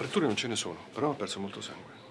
Fratture non ce ne sono, però ha perso molto sangue.